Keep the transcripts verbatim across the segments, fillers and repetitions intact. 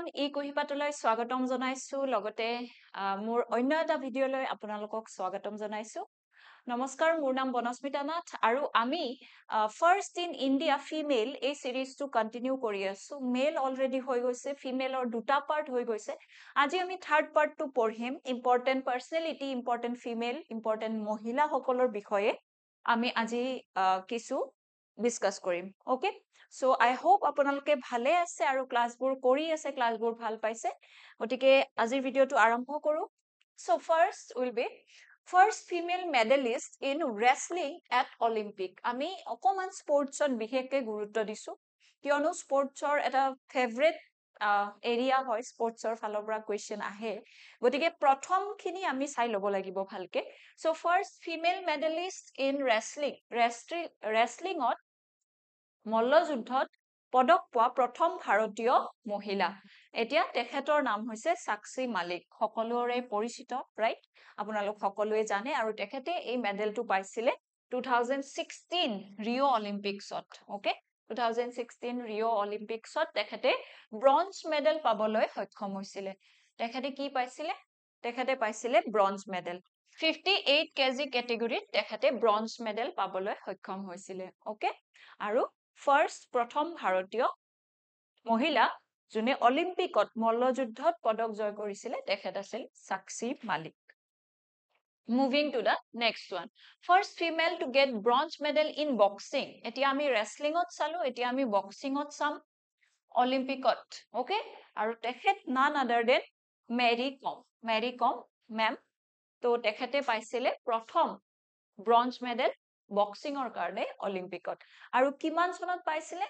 অনুষ্ঠান এই কহিপাতলৈ স্বাগতম জনাইছো লগতে মোৰ অন্য এটা ভিডিঅলৈ আপোনালোকক স্বাগতম জনাইছো নমস্কাৰ মোৰ নাম বনস্মিতা নাথ আৰু আমি ফার্স্ট ইন ইন্ডিয়া ফিমেল এই সিরিজটো কন্টিনিউ কৰি আছো মেল অলৰেডি হৈ গৈছে ফিমেলৰ দুটা পাৰ্ট হৈ গৈছে আজি আমি থার্ড পাৰ্টটো পঢ়িম important personality important female important মহিলা সকলৰ বিষয়ে আমি আজি কিছু ডিসকাস কৰিম ওকে So I hope আপোনালোকে ভালে আছে আৰু ক্লাসবোৰ কৰি আছে ক্লাসবোৰ ভাল পাইছে ওটিকে আজিৰ ভিডিওটো আৰম্ভ কৰো So first will be first female medalist in wrestling at Olympic আমি অকমান স্পৰ্টছৰ বিশেষকে গুৰুত্ব দিছো কিয়নো স্পৰ্টছৰ এটা ফেভারিট এৰিয়া হয় স্পৰ্টছৰ ফালৰ পৰা কোৱেশ্চন আহে ওটিকে প্ৰথমখিনি আমি চাই লব লাগিব ভালকে So first female medalist in wrestling wrestling on মল্লযুদ্ধত পদক পোৱা প্ৰথম ভাৰতীয় মহিলা এতিয়া তেখেতৰ নাম হৈছে সাক্ষী মালিক সকলোৰে পৰিচিত ৰাইট আপোনালোক সকলোৱে জানে আৰু তেখেতে এই মেডেলটো পাইছিলে দুই হাজাৰ ষোল্ল ৰিঅ অলিম্পিকছত ওকে দুই হাজাৰ ষোল্ল ৰিঅ অলিম্পিকছত তেখেতে ব্ৰঞ্জ মেডেল পাবলৈ সক্ষম হৈছিল তেখেতে কি পাইছিলে তেখেতে পাইছিলে ব্ৰঞ্জ মেডেল fifty-eight কেজি কেটেগৰীত তেখেতে ব্ৰঞ্জ মেডেল পাবলৈ সক্ষম হৈছিল ওকে আৰু First, Pratham Bharatiya Mohila, June Olympicot, Mollojuddhot, Podok Joy Korisile, Tekhet Asil, Sakshi Malik. Moving to the next one. First female to get bronze medal in boxing. Etiami wrestling ot salo, etiami boxing ot sam Olympicot. Okay? Aru Tekhet none other than Mary Kom. Mary Kom, ma'am. To Tekhete Paisile, Pratham bronze medal. Boxing or karne Olympicot. Aru kiman sonat paisile?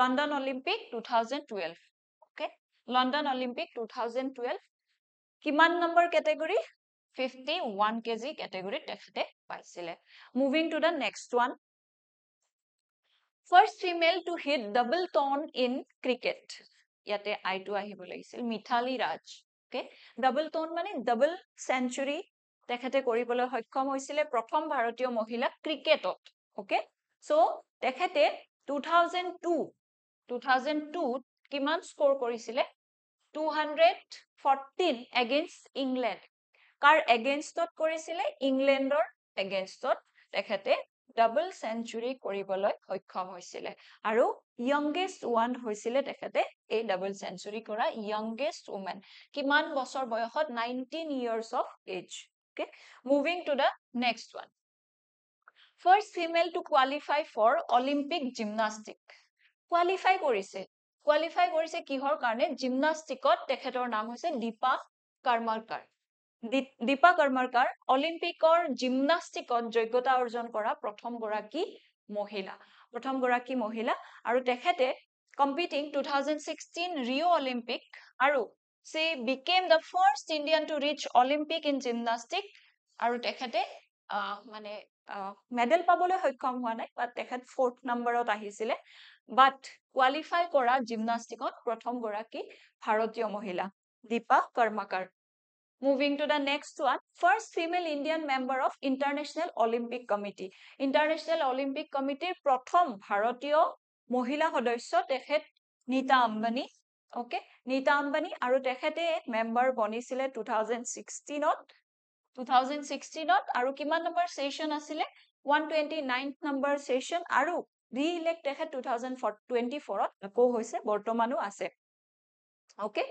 London Olympic two thousand twelve. Okay. London Olympic two thousand twelve. Kiman number category? fifty-one kg category tekhete paisile. Moving to the next one. First female to hit double ton in cricket. Yate I to ahibo lagisil. Mithali Raj. Okay. Double ton mane double century. তেখেতে কৰিবলৈ সক্ষম হৈছিল প্ৰথম ভাৰতীয় মহিলা ক্ৰিকেটত okay so তেখেতে two thousand two কিমান স্কোৰ কৰিছিল two hundred fourteen against England কাৰ এগেইনষ্টত কৰিছিল ইংল্যান্ডৰ এগেইনষ্টত তেখেতে ডাবল সেঞ্চুৰী কৰিবলৈ সক্ষম হৈছিল আৰু ইয়ংগেষ্ট ওয়ান হৈছিল তেখেতে এই ডাবল সেঞ্চুৰী কৰা ইয়ংগেষ্ট ওমেন কিমান বছৰ বয়সত nineteen years of age Okay, moving to the next one. First female to qualify for Olympic gymnastic. Qualify korise. Qualify korise kihor karne gymnasticot tekhetor naam hoise Deepa Karmakar. Deepa Karmakar Olympic or gymnasticot joyota orjon kora prothom goraki mohila. Prothom goraki mohila aru tekhete competing two thousand sixteen Rio Olympic aru She became the first Indian to reach Olympic in gymnastics. Aru tekhate uh, mane uh, medal pabole hoikom hua nai but tekhat fourth number ot ahisile but qualify kora gymnastics ot prothom goraki bharatiya mohila Deepa Karmakar. Moving to the next one, first female Indian member of International Olympic Committee. International Olympic Committee prothom bharatiya mohila sadasya tekhet Nita Ambani. Okay, Nita Ambani aru tekhete member bonisile two thousand sixteen not two thousand sixteen not aru kiman number session asile one hundred twenty-ninth number session aru re-elect tekhe two thousand twenty-four ot ako hoise bortomanu ase okay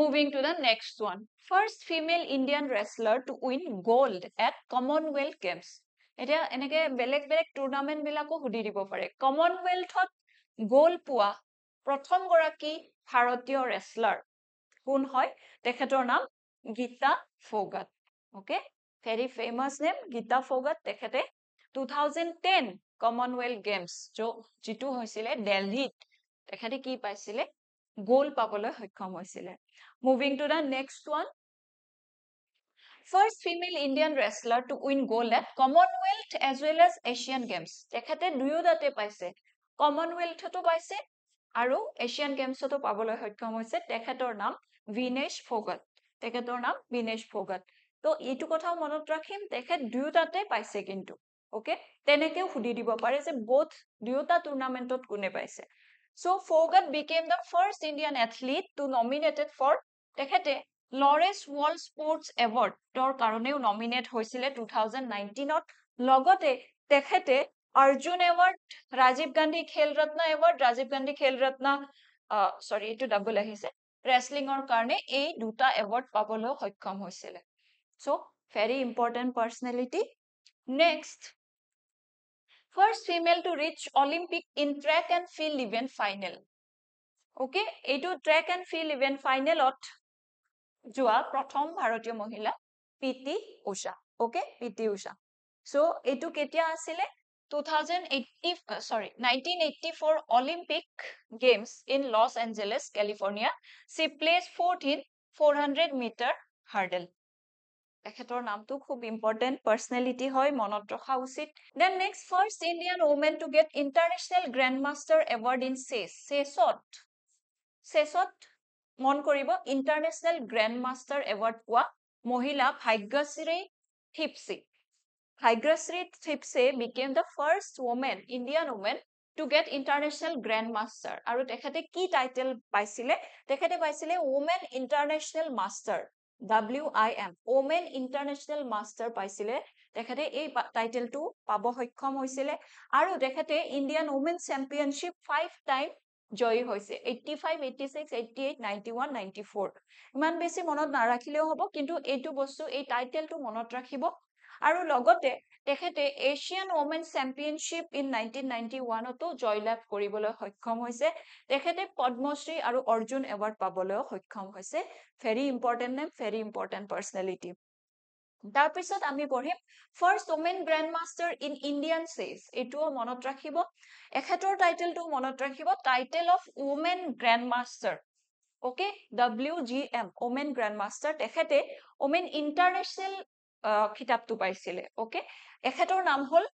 moving to the next one first female Indian wrestler to win gold at Commonwealth Games eta enake belek belek tournament bilako hudi dibo pare Commonwealth hot gold pua prothom goraki ভাৰতীয় wrestler কোন হয় তেখেতৰ নাম গীতা ফোগাট ওকে very famous name Gita Phogat তেখেতে two thousand ten commonwealth games जो जितु হৈছিল দিল্লীত তেখেতে কি পাইছিল গোল পাবলৈ সক্ষম হৈছিল moving to the next one first female indian wrestler to win gold at commonwealth as well as asian games তেখেতে দুয়োটাতে পাইছে commonwealth তো পাইছে আৰু এশিয়ান গেমছত পাবলৈ সক্ষম হৈছে তেখেতৰ নাম ভিনেশ ফোগট তেখেতৰ নাম ভিনেশ ফোগট তো এইটো কথা মনত ৰাখিম তেখেত দুয়োটাতে পাইছে কিন্তু ওকে তেনেকেও হুদি দিব পাৰে যে বোথ দুয়োটা টুৰ্নামেন্টত কোনে পাইছে So Fogat became the first Indian athlete to nominated for tekhete Lawrence World Sports Award tor karoneu nominate hoisile twenty nineteen ot logote tekhete Arjun Award, Rajiv Gandhi Khel Ratna Award, Rajiv Gandhi Khel Ratna uh, sorry to double ahise wrestling or karne ei duta award pabolo hoikom hoisile. So very important personality. Next, first female to reach Olympic in track and field event final. Okay, eto track and field event final ot joa prathom bharatiya mohila Priti Usha. Okay, Priti Usha. So eto ketia asile nineteen eighty-four Olympic Games in Los Angeles, California. She placed fourth in four hundred meter hurdle. Ekhetor naam tu khub important personality hoy monot rakha usit. Then next, first Indian woman to get International Grandmaster Award in Chess. Chessot. Chessot mon koribo International Grandmaster Award poa mohila Bhagyashree Thipsey. Bhagyashree Thipsey became the first woman, Indian woman, to get International Grandmaster. Aru tekhate ki title paisile? Tekhate paisile Women International Master. W I M. Women International Master paisile. Tekhate ei title tu pabo hoikom hoisile. Aru tekhate Indian Women Championship five time joy hoise. eighty-five, eighty-six, eighty-eight, ninety-one, ninety-four. Iman besi monot narakhileo hobo kintu ei tu bostu ei title tu monot rakhibo. आरो लगते तेखेते Asian women championship in nineteen ninety-one तो जॉयलाभ কৰিবলৈ সক্ষম হৈছে तेखेते पद्मश्री आरो Arjun award पाবলৈ সক্ষম হৈছে very important name, very important personality. তাৰ পিছত আমি পঢ়িম first women grandmaster in Indian chess. এটো মনত ৰাখিব, এখেতৰ টাইটেল তো মনত ৰাখিব, title of women grandmaster. Okay, W G M women grandmaster. तेखेते women international खिताब तो पाइसिले. ओके, एखेटर नाम होल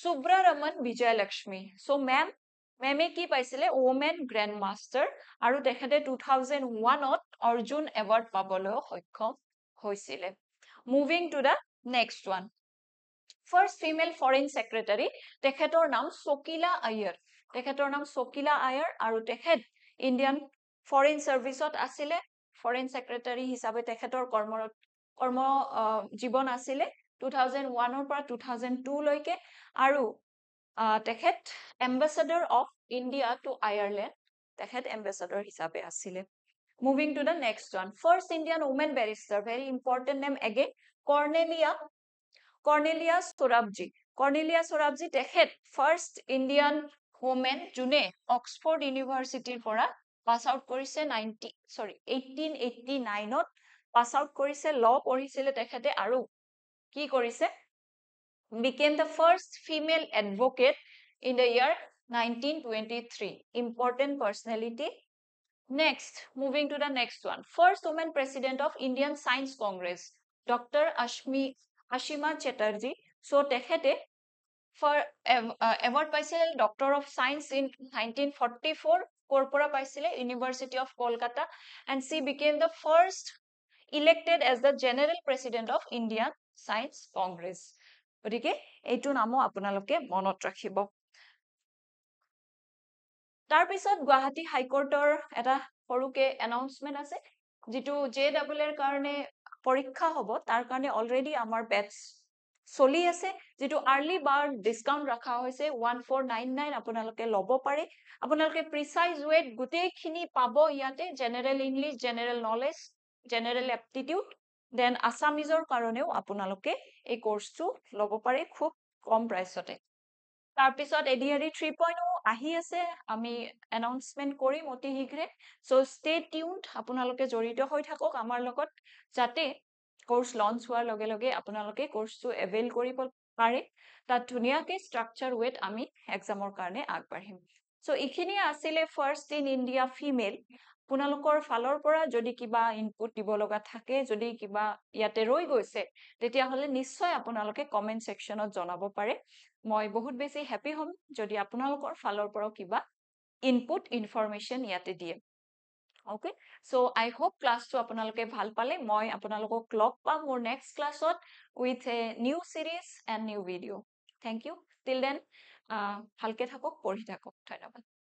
सुब्रारमण विजयलक्ष्मी. सो मैम मैमे की पाइसिले वुमेन ग्रैंड मास्टर आरो तेखेते two thousand one ओत अर्जुन अवार्ड पाबलो सक्षम होइसिले. Moving to the next one, first female foreign secretary. तेखेटर नाम सोकिला आयर. तेखेतर नाम सोकिला आयर आरो तेखेत इंडियन फॉरेन सर्विसत आसिले. फॉरेन सेक्रेटरी हिसाबे तेखेतर कर्मरत कर्म जीवन आसिले two thousand one और पर two thousand two लयके आरो तेखेत ambassador of India to Ireland तेखेत एम्बेसडर हिसाबे आसिले. Moving to the next one, first Indian women barrister. Very important name again, Cornelia Cornelia Sorabji. Cornelia Sorabji तेखेत फर्स्ट इंडियन वुमेन जुने ऑक्सफोर्ड यूनिवर्सिटीर परा पास आउट करिसे nineteen eighty-nine ot pass out korise, law porhisile tekhate aru ki korise became the first female advocate in the year nineteen twenty-three. Important personality. Next, moving to the next one, first woman president of Indian Science Congress, Doctor Ashmi, Ashima Chatterjee. So tekhate for uh, award paisile Doctor of Science in nineteen forty-four, corpora paisile University of Kolkata, and she became the first elected as the general president of Indian Science Congress. Okay, etu namo apunaloke monot rakhibo. Tar pisot Guwahati High Court or eta horuke announcement ase jitu J double A karone porikha hobo tar karone already amar batch soli ase jitu early bar discount rakha hoise one four nine nine apunaloke lobo pare. Apunaloke precise weight gute khini pabo iate, general English, general knowledge, general aptitude, then Assamese or karoneo apunaloke a course to lobo pare khub kom price ote. Tar pisot A D R E three point oh ahi ase, ami announcement korim oti higre. So stay tuned, apunaloke jorito hoi thakok amar logot jate course launch hoar loge loge apunaloke course to avail koribol pare. Ta dhuniake structure weight ami exam or karone agbarhim. So ikhini asile first in India female. Punalokor falor pora jodi kiba input dibologa thake, jodi kiba yate roi goise tetia hole nischoy apunaloke comment section ot jonabo pare. Moi bahut beshi happy hom jodi apunalokor falor pora kiba input information yate diye. Okay, so I hope class to apunaloke bhal pale. Moi apunalokok log pam mor next class ot with a new series and new video. Thank you, till then bhalke thakok, porhi thakok, dhanyabad.